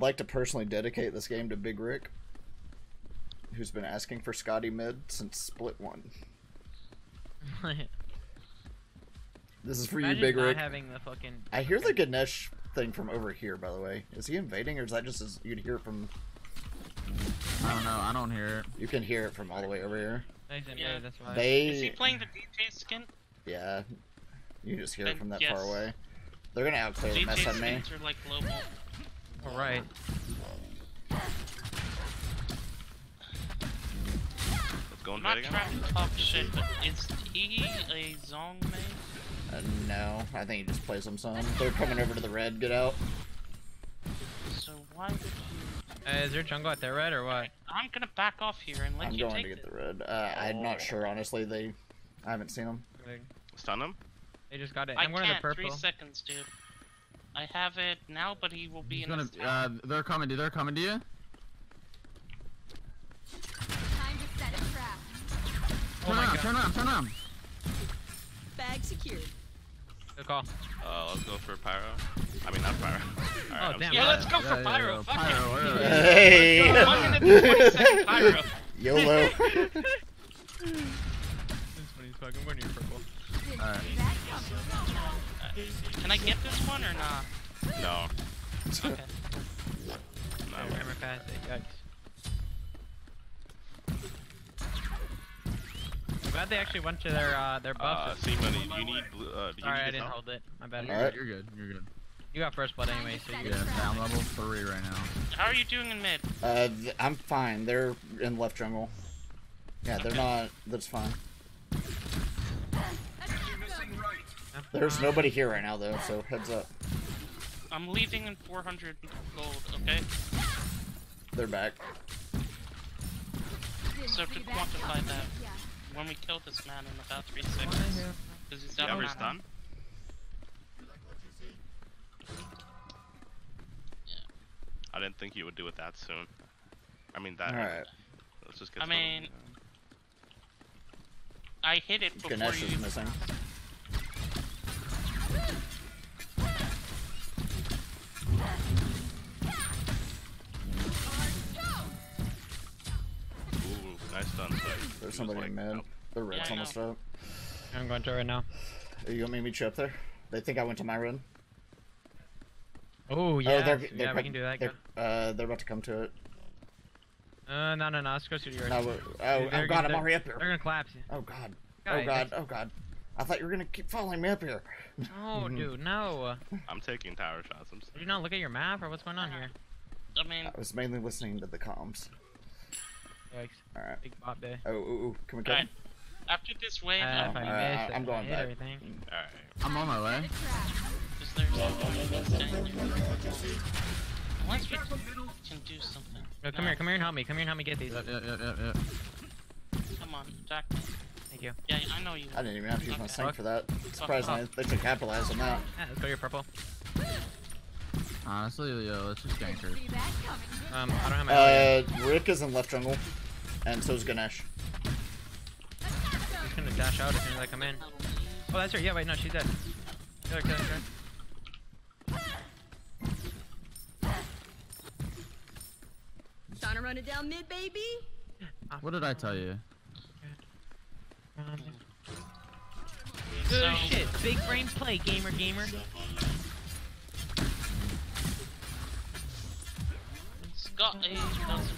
I'd like to personally dedicate this game to Big Rick, who's been asking for Skadi mid since Split 1. This is for you, Big Rick. Having the fucking... I hear the Ganesh thing from over here, by the way. Is he invading, or is that just as you'd hear from... I don't know, I don't hear it. You can hear it from all the way over here. Yeah, that's why. They... Is he playing the DJ skin? Yeah. You just hear it from that far away. They're gonna outplay the mess on me. Like alright. I'm not trying to talk shit, but is he a Zhong main? No, I think he just plays them some. They're coming over to the red, get out. So why would you... is there jungle at their red or what? I'm gonna back off here and let you take it. I'm going to get the red. I'm not sure, honestly. I haven't seen them. Stun them? They just got it. I'm going to the purple. 3 seconds, dude. I have it now, but he will be in his town. They're coming, dude. They're coming to you. Turn around, turn around, turn around! Bag secured. Good call. Let's go for Pyro. I mean, not Pyro. Right, oh, damn. Yeah, let's go for Pyro. Fuck it. Hey! Let's go. 1 minute, 20 second Pyro. YOLO. This funny as fuck. I'm wearing your purple. Alright. Can I get this one or not? No. Okay. No. Hammer pass it, yikes. I'm glad they actually went to their buff. C-Money, you need blue, Sorry, I didn't hold it. My bad. Alright, you're good, you're good. You got first blood anyway, so you're good. Yeah, I'm level 3 right now. How are you doing in mid? I'm fine. They're in left jungle. Yeah, they're not... That's fine. There's nobody here right now, though, so heads up. I'm leaving in 400 gold, okay? They're back. So to quantify that. When we kill this man in about 3 seconds, because he's out of time. Yeah. I didn't think you would do it that soon. I mean that. All right. Let's just get. I mean, I hit it before Ganesh is missing. Nice done, there's somebody like, mad. Nope. The red's almost up. I'm going to right now. Are you going to meet you up there? They think I went to my red. Oh, yeah. They're we can do that. They're about to come to it. No. Let's go to your red. Oh, God, I'm already up here. They're going to collapse you. Oh, God. Guys, oh, God. I thought you were going to keep following me up here. No, dude, no. I'm taking tower shots. I'm sorry. Did you not look at your map or what's going on here? I mean... I was mainly listening to the comms. Yikes. Alright. Big bop day. Oh, can we go? Right. After this wave, I'm going back. Alright. I'm on my way. Once we can do something. No, come here and help me. Come here and help me get these. Yeah. Come on, Jack. Thank you. Yeah, I know you. I didn't even have to use my sync for that. Surprisingly, they can capitalize on that. Yeah, let's go here, purple. Honestly, yo, let's just gank her. I don't have my Rick is in left jungle, and so is Ganesh. He's gonna dash out as soon as I come in. Oh, that's her. Yeah, wait, no, she's dead. Kill her, kill her, kill her. Trying to run it down mid, baby. What did I tell you? Good shit. Big brain play, gamer. Got a thousand.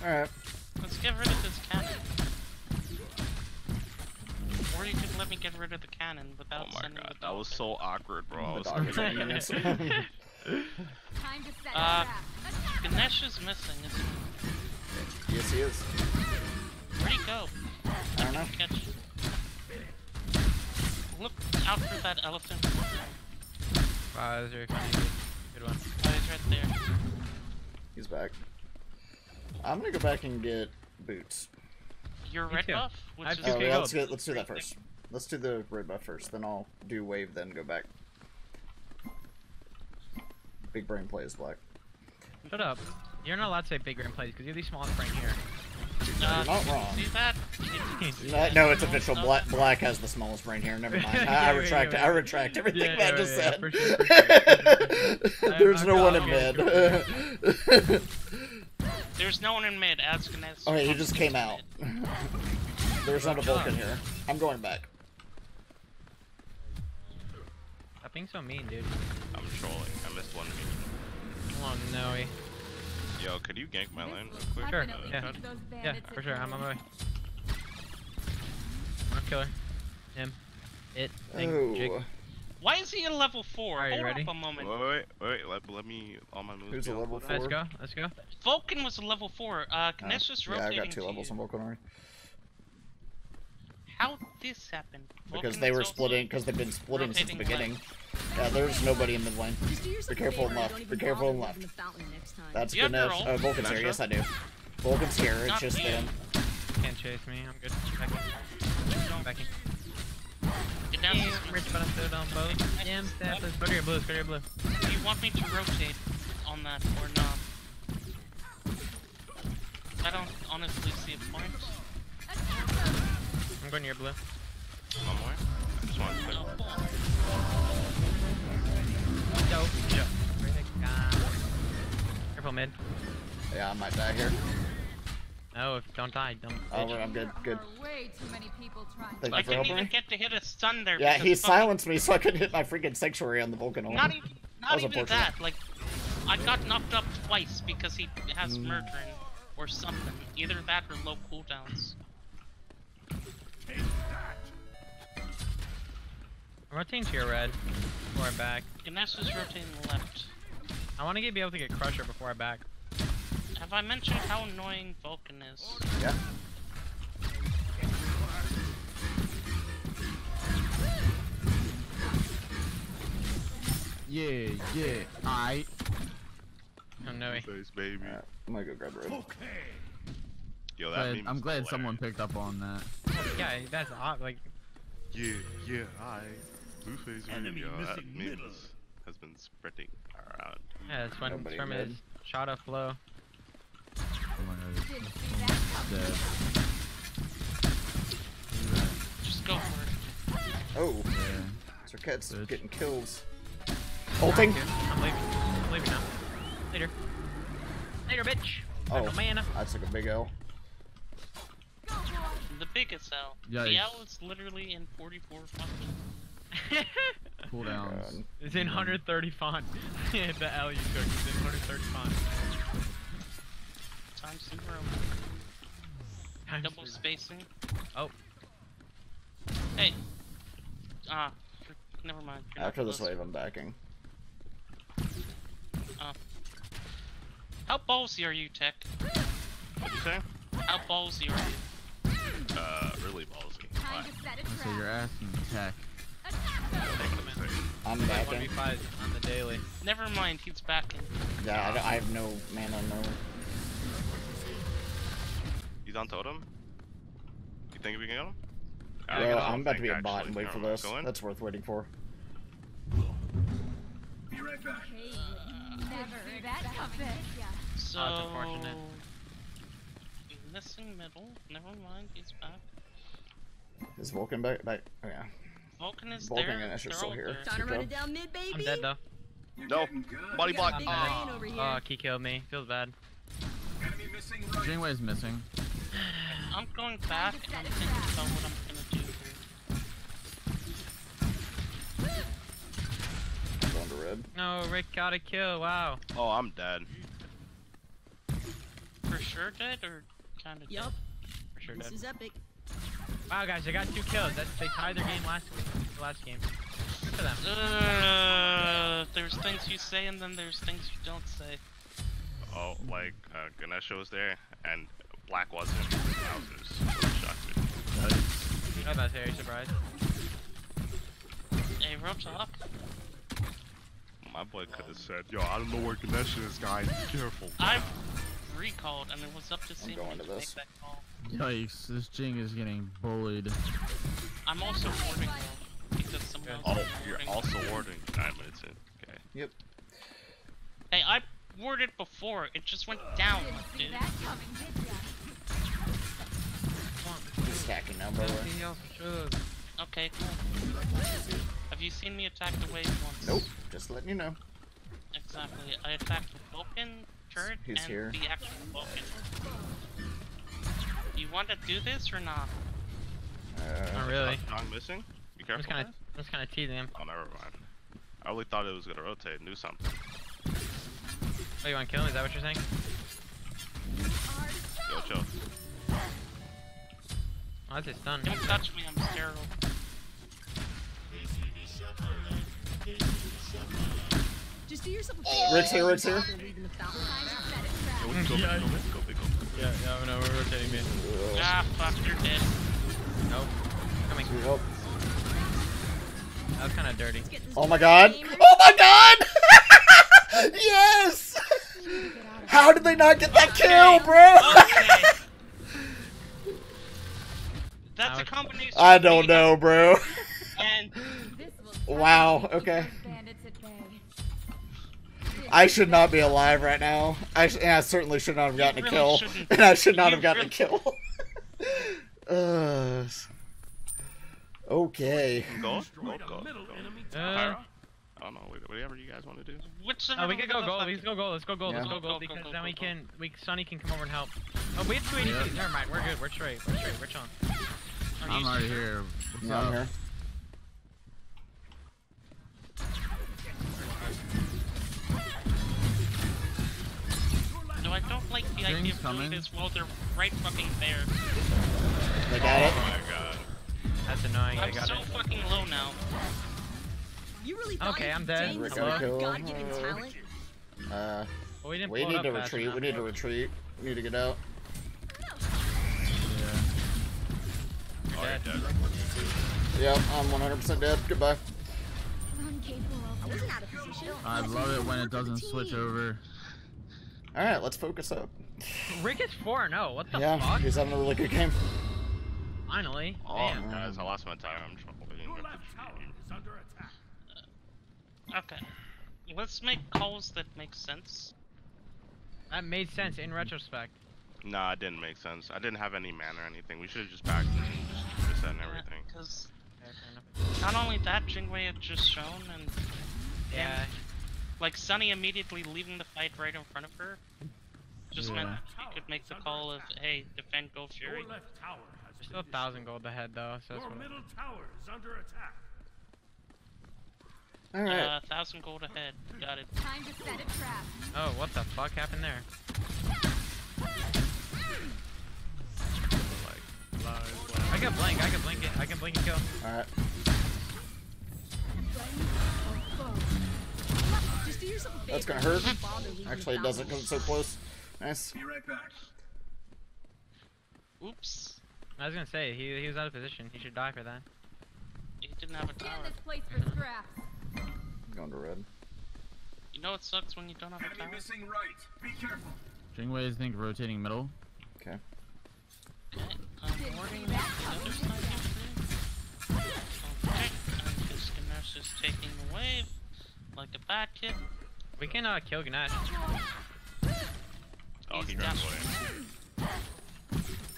Alright. Let's get rid of this cannon. Or you could let me get rid of the cannon without sending. Oh my god, that was so awkward, bro. I was Ganesh is missing, isn't he? Yes, he is. Where'd he go? I don't know. Look out for that elephant. Wow, that was very funny. Good one. Oh, he's right there. He's back. I'm gonna go back and get boots. Your red buff? Let's do that first. Let's do the red buff first, then I'll do wave, then go back. Big brain plays, Black. Shut up. You're not allowed to say big brain plays, because you're the smallest brain here. You're not wrong. See that? No, it's official. Black has the smallest brain here. Never mind. I retract everything Matt just said. There's no one in mid. There's no one in mid. Alright, he just came out. There's not a Vulcan here. I'm going back. I think so mean, dude. I'm trolling. I missed one mean. Oh, no. Yo, could you gank my lane real quick? Sure. Yeah. Yeah, for sure. I'm on my way. Killer. Him. It. Thing. Jig. Why is he in level 4? Right, hold up a moment. Wait, let me... All my moves. Who's a level 4? Let's go. Vulcan was a level 4. Ganesh was rotating. Yeah, I got 2 levels on Vulcan already. How this happened? Because they were splitting, because they've been splitting since the beginning. Yeah, there's nobody in mid lane. Be careful and left. Be careful and left. That's Ganesh. Oh, Vulcan's here. Yes, I do. Vulcan's here. It's just him. Can't chase me. I'm good. Backing. Get down. Rich, but I'm still down both. Damn, stab this. Go to your blue. Do you want me to rotate on that or not? I don't honestly see a point. I'm going to your blue. One more. I just want to click. Dope. Yeah. Careful mid. Yeah, I might die here. No, don't die, dumb bitch. Oh, I'm good, good. Thank you for helping me. I didn't even get to hit a stun there. Yeah, he silenced me so I couldn't hit my freaking sanctuary on the Vulcan. Not even that, like, I got knocked up twice because he has murdering or something. Either that or low cooldowns. I'm rotating to your red before I back. Ganesh is rotating left. I want to be able to get Crusher before I back. Have I mentioned how annoying Vulcan is? Yeah. I. Oh no. Face, baby. Right, I'm gonna go grab red. Okay. Yo, that meme's I'm glad someone picked up on that. Yeah, that's odd. Like. I. Blue face, baby. Yo, that meme has been spreading around. Yeah, that's when it's from a shot of flow. Just go for it. Oh, yeah. Sir Cat's getting kills. Ulting. I'm leaving. I'm leaving now. Later. Later, bitch. Oh, that's like a big L. The biggest L. Yikes. The L is literally in 44 fucking. Cooldowns. It's in 130 font. The L you took is in 130 font. Double spacing. Oh. Hey. Never mind. After this wave, I'm backing. How ballsy are you, Tech? What'd you say? How ballsy are you? Really ballsy. Why? So you're asking Tech. I'm backing. On the daily. Never mind, he's backing. Yeah, I have no mana, no. He's on totem. You think we can get him? Yeah, I'm about to be a bot and wait for this. That's worth waiting for. Be right back. So unfortunate. Missing middle. Never mind. He's back. Is Vulcan back? Oh, yeah. Vulcan is there. Vulcan and Ash are still here. I'm dead though. No. Body block. Oh, he killed me. Feels bad. Jingwei's missing. I'm going back and I'm thinking about what I'm gonna do here. Going to red. No, Rick got a kill, wow. Oh, I'm dead. For sure dead or kinda dead? Yup. For sure dead. This is epic. Wow guys, I got 2 kills. They tied their game last week. Last game. Good for them. There's things you say and then there's things you don't say. Oh, like, Ganesh was there, and Black wasn't. I was just shocked. I'm not very surprised. Hey, ropes up. My boy could have said, yo, I don't know where Ganesh is, guys. Be careful. I recalled, and it was up to C-Money to make that call. Yikes, this Jing is getting bullied. I'm also warding, because someone else is warding. You're also warding. 9 minutes in. Okay. Yep. Hey, I warded before, it just went down, dude. attacking them, bro. Okay, cool. Have you seen me attack the wave once? Nope, just letting you know. Exactly. I attacked the Vulcan turret and the actual Vulcan. You want to do this or not? Not really. I'm missing? Be careful. That's kind of teasing him. Oh, never mind. I really thought it was going to rotate and do something. Oh, you want to kill him? Is that what you're saying? Yo, chill. Oh, that's just done. Don't touch me, I'm sterile. Just do yourself a favor. Rick's here, Rick's here. Yeah, no, we're rotating, man. Ah, fuck, you're dead. Nope. Coming. Help. That was kind of dirty. Oh my god. Oh my god! Yes! How did they not get that kill, bro? Okay. That's a combination. I don't know, bro. And wow, okay. I should not be alive right now. I certainly should not have gotten a kill. And I should not have gotten a kill. Okay. Go. I don't know, whatever you guys want to do. We can go gold. Let's go gold. Because then we can, Sonny can come over and help. Oh, we have 282. Never mind. We're good. We're straight. We're chilling. I'm already here. Yeah, I'm here. I don't like the idea of doing this while they're right fucking there. They got it. Oh my god. That's annoying. I'm so fucking low now. You really okay, I'm dead. Rick got killed. God-given talent. We need to retreat. Enough. We need to retreat. We need to get out. Yeah. Alright, yep, I'm 100% dead. Goodbye. I love it when it doesn't switch over. Alright, let's focus up. Rick is 4-0, what the fuck? Yeah, he's having a really good game. Finally. Oh, damn. Guys, I lost my tire. I'm trouble. Okay. Let's make calls that make sense. That made sense in retrospect. Nah, it didn't make sense. I didn't have any mana or anything. We should have just backed and just reset and everything. Because not only that, Jingwei had just shown and... Yeah. Like, Sonny immediately leaving the fight right in front of her just meant she could make the call of, hey, defend, go Fury. There's still 1,000 gold ahead, though, so that's what Alright. 1,000 gold ahead. Got it. Time to set a trap. Oh, what the fuck happened there? I can blink, I can blink and kill. Alright. That's gonna hurt. Actually, it doesn't because it's so close. Nice. Be right back. Oops. I was gonna say, he was out of position. He should die for that. He didn't have a tower. Going to red. You know it sucks when you don't have a tower? Missing right. Be careful. Jingwei is, I think, rotating middle. Okay. Ganesh is taking the wave. Like a bad kid. We can kill Ganesh. Oh, he ran away.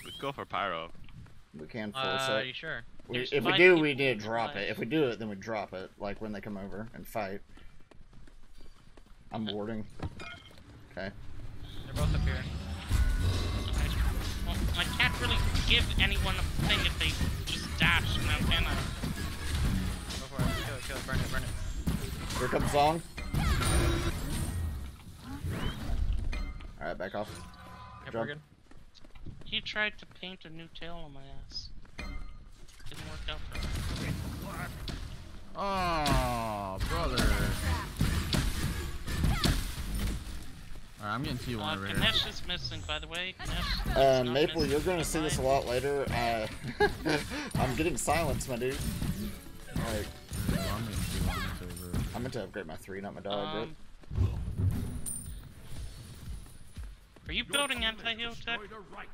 Let's go for pyro. We can full set. Are you sure? If we do, we did drop it. If we do it, then we drop it. Like when they come over and fight. I'm warding. Okay. They're both up here. Well, I can't really give anyone a thing if they just dash. Now can I? Go for it. Kill it. Burn it. Here comes Zhong. Alright, back off. Yep, we're good. He tried to paint a new tail on my ass. Didn't work out for him. Oh, brother. Alright, I'm getting T1 over here. Ganesh is missing, by the way. Maple, you're going to see this a lot later. I'm getting silenced, my dude. Like, I'm meant to upgrade my 3, not my dog. Are you building anti-heal tech?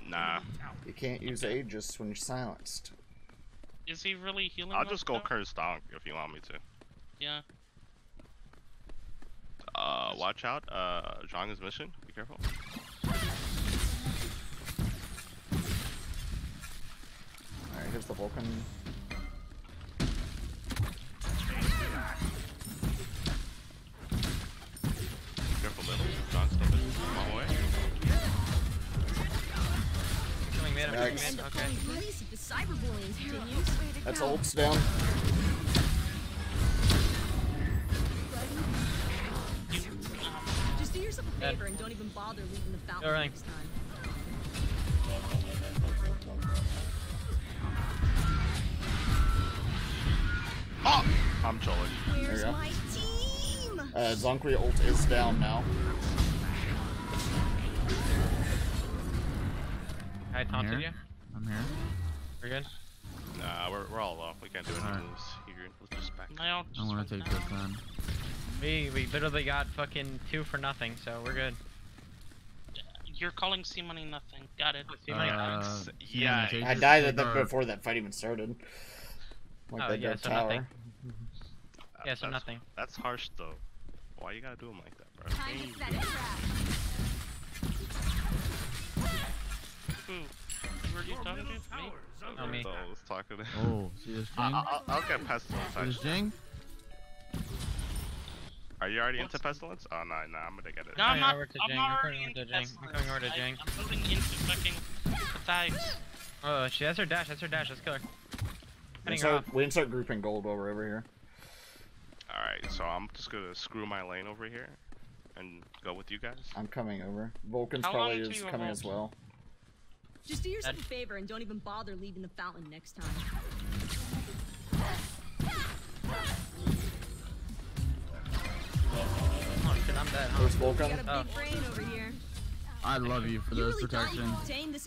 Nah. You can't use Aegis when you're silenced. Is he really healing? I'll just go curse donk if you want me to. Yeah. Watch out. Zhong is missing. Be careful. gives the Vulcan. Careful, little. John's still there. Come away. Killing man, I'm killing man. Okay. That's ults down. Just do yourself a favor and don't even bother leaving the fountain next time. Oh! I'm trolling. Where's my team? Zonkri ult is down now. I taunted you. I'm here. We're good? Nah, we're all off. We can't do anything. Let's just back. I want to take this then. We literally got fucking 2 for nothing, so we're good. You're calling C-Money nothing. Got it. Yeah, I died at them before that fight even started. Like tower. Nothing. Yeah, so nothing. That's harsh though. Why you gotta do them like that, bro? Were you talking to me? No, me. So I was talking to him. Oh, see this Jing? I'll get Pestilence. See this Jing? Are you already into Pestilence? Oh no, no, I'm gonna get it. No, I'm not. I'm already into Pestilence. I'm coming over to Jing. I'm moving into fucking attacks. Oh, she has her dash. That's her dash. Let's kill her. We didn't start grouping gold while we're over here. Alright, so I'm just gonna screw my lane over here and go with you guys. I'm coming over. Vulcan's probably is coming as well. Just do yourself a favor and don't even bother leaving the fountain next time. Oh shit, I'm dead. Where's Vulcan? Oh. I love you for those protections. What protections?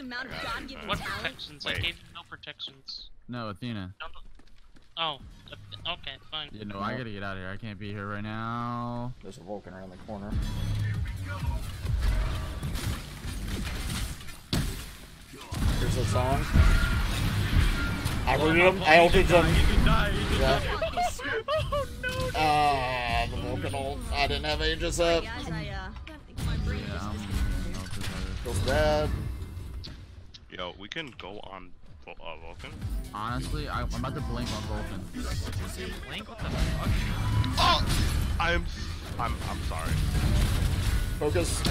I gave you no protections. No, Athena. Oh, okay, fine. Yeah, no, I gotta get out of here. I can't be here right now. There's a Vulcan around the corner. Here's a song. I rooted him. I ulted him. Oh no! Ah, the Vulcan ult. I didn't have Aegis up. Feels bad. Yo, we can go on. Vulcan? Honestly, I'm about to blink on Vulcan. Blink? What the fuck? Oh! I'm sorry. Focus.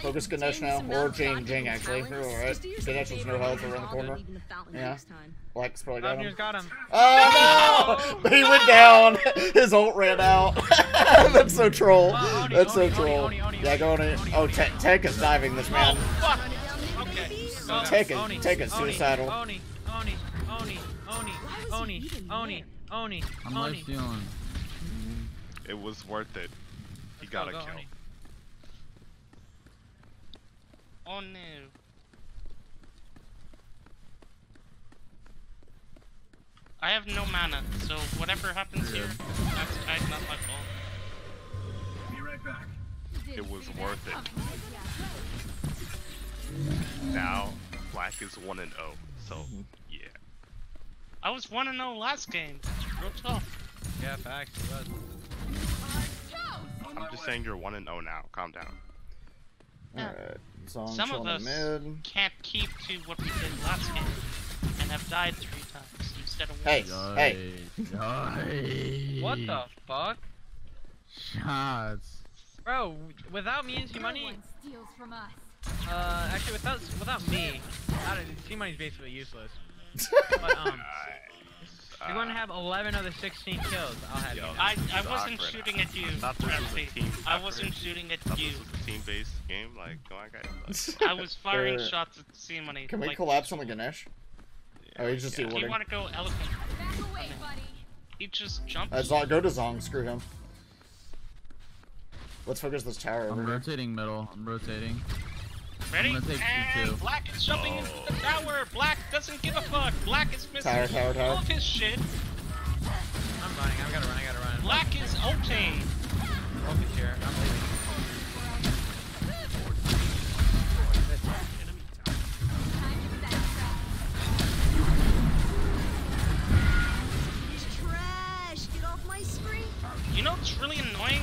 Focus Ganesh now. Or Jing actually. Alright. Ganesh was no health around the corner. Yeah. Black's probably down. Him. Got him. Oh no! He went down! His ult ran out. That's so troll. That's so troll. Yeah, go on it. Oh, Tech is diving this man. Take a suicidal. Oni. I'm not stealing. It was worth it. He got a kill. Oh no. I have no mana, so whatever happens here, that's not my fault. Be right back. It was worth it. Now, Black is 1-0, so yeah. I was 1-0 last game. Real tough. Yeah, facts. I'm just saying you're 1-0 now. Calm down. Alright. Some of us can't keep to what we did last game and have died 3 times instead of 1. Hey! Hey! What the fuck? Shots. Bro, without me and C-Money. Actually, without me, C-Money's basically useless. But, you want to have 11 of the 16 kills, I'll have I wasn't shooting at you, I wasn't shooting at you. This was a team-based game, like, oh, I was firing shots at C-Money. Can we collapse on the Ganesh? Yeah, oh, he's just do you want to go elephant? Back away, buddy. He just jumped. Go to Zhong, screw him. Let's focus this tower over here. I'm rotating middle, I'm rotating. Ready? And Black is jumping into the tower. Black doesn't give a fuck. Black is missing all of his shit. I'm running. I gotta run. Black is okay. Open here. I'm leaving. He's trash. Get off my screen. You know what's really annoying?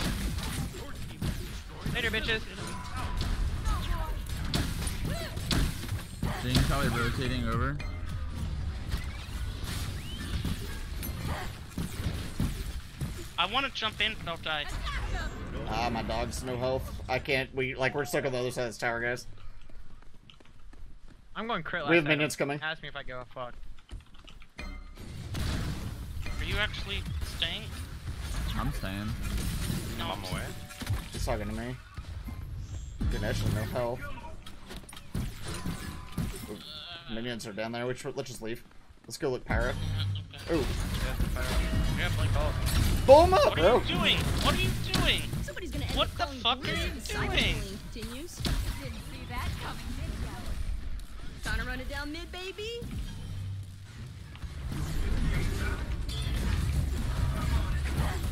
Later, bitches. Jing's probably rotating over. I want to jump in, but I'll die. Ah, my dog's no health. I can't. We're stuck on the other side of this tower, guys. I'm going crit. We have minions coming. Ask me if I give a fuck. Are you actually staying? I'm staying. No, I'm away. He's talking to me. Ganesh with no health. Minions are down there. Let's just leave. Let's go look Pyro. Ooh. Yeah, play ball. Boom up, what bro. Are you doing? What are you doing? Somebody's gonna end what the fuck are you doing? Didn't see that coming. Trying to run it down mid, baby.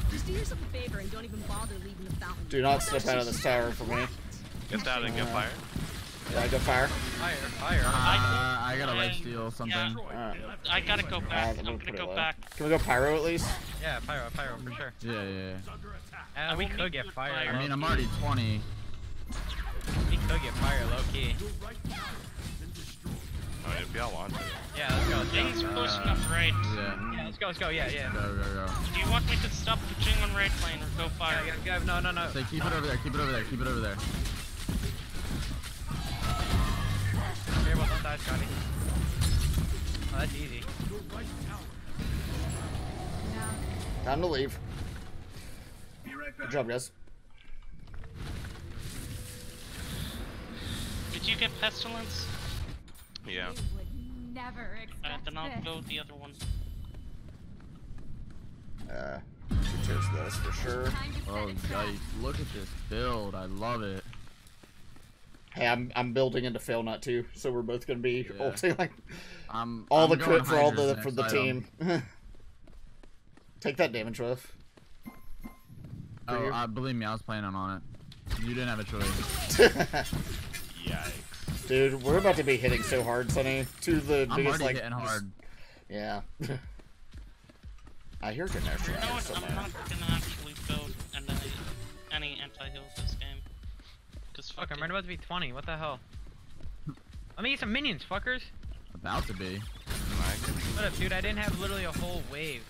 Just do yourself a favor and don't even bother leaving the fountain. Do not step out of this tower for me. Get out and go fire. Yeah, I go fire. I gotta red steal something. Yeah. I gotta go back. I'm gonna go back. Can we go pyro at least? Yeah, pyro for sure. Yeah. We could get fire. I mean, I'm already 20. We could get fire low key. Alright, if y'all want. Yeah, let's go. Jing's pushing up raid. Yeah, let's go. Yeah. Go. Do you want me to stop the Jing on raid lane or go fire? Yeah, no. So keep it over there. Keep it over there. Well, don't die, Scotty. Oh, that's easy. Time to leave. Good job, guys. Did you get Pestilence? Yeah. Then I'll go the other one. Should chase this for sure. Oh, yikes. Look at this build. I love it. Hey, I'm building into fail not to, so we're both gonna be ulting like all the crit for all the for the team. Take that damage with. Oh, believe me, I was planning on it. You didn't have a choice. Yikes, dude, we're about to be hitting so hard, Sonny. To the biggest like. I'm already hitting hard. Yeah. I hear Ganesh. You know what? I'm not gonna actually build any anti-heals this game. Fuck, I'm right about to be 20, what the hell? Let me eat some minions, fuckers! About to be. What up, dude? I didn't have literally a whole wave.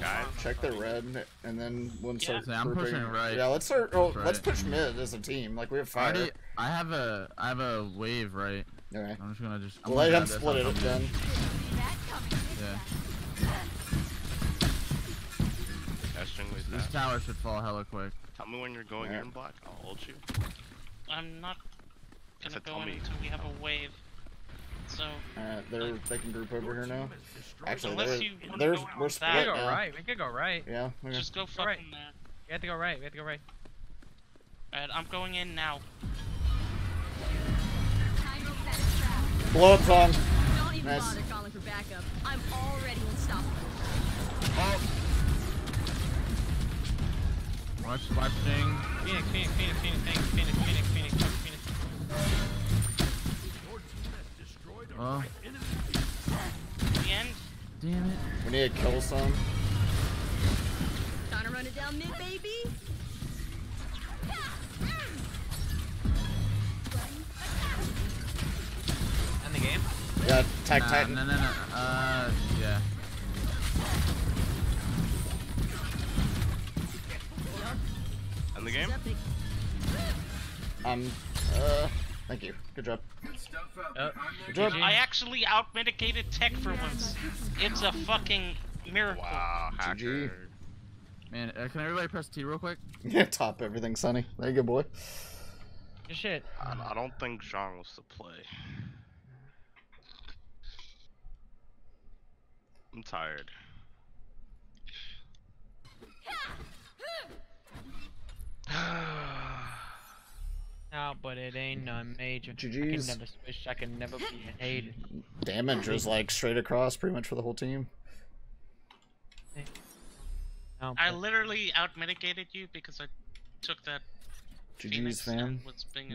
Guys, check the red, and then once I'm pushing right. Yeah, let's start. Oh, right. Let's push mid as a team. Like we have fire. I have a wave right. All right. I'm just gonna let him split it up then. Yeah. This tower should fall hella quick. Tell me when you're going in, Black. I'll hold you. I'm not gonna go in until we have a wave. So they can group over here now. Actually, we're split. We could go right. Yeah. Just go fucking there. We have to go right. Alright, I'm going in now. Blow up, Zhong. Don't even bother calling for backup. I'm already unstoppable. Oh. Watch the live thing. Phoenix. Oh. The end. Damn it. We need to kill some. Trying to run it down mid, baby. End the game? Yeah, Tech Titan. No. Yeah. In the game? Thank you. Good job. Good job. I actually outmedicated Tech for once. It's a fucking miracle. Wow, hacker. Man, can everybody press T real quick? Yeah, top everything, Sonny. There you go, boy. Good shit. I don't think Sean wants to play. I'm tired. No, but it ain't none major. GGs. I can never switch. I can never be hated. Damage was like straight across pretty much for the whole team. I literally outmedicated you because I took that. GGs, fam.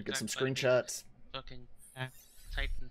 Get some screenshots. Fucking Titan.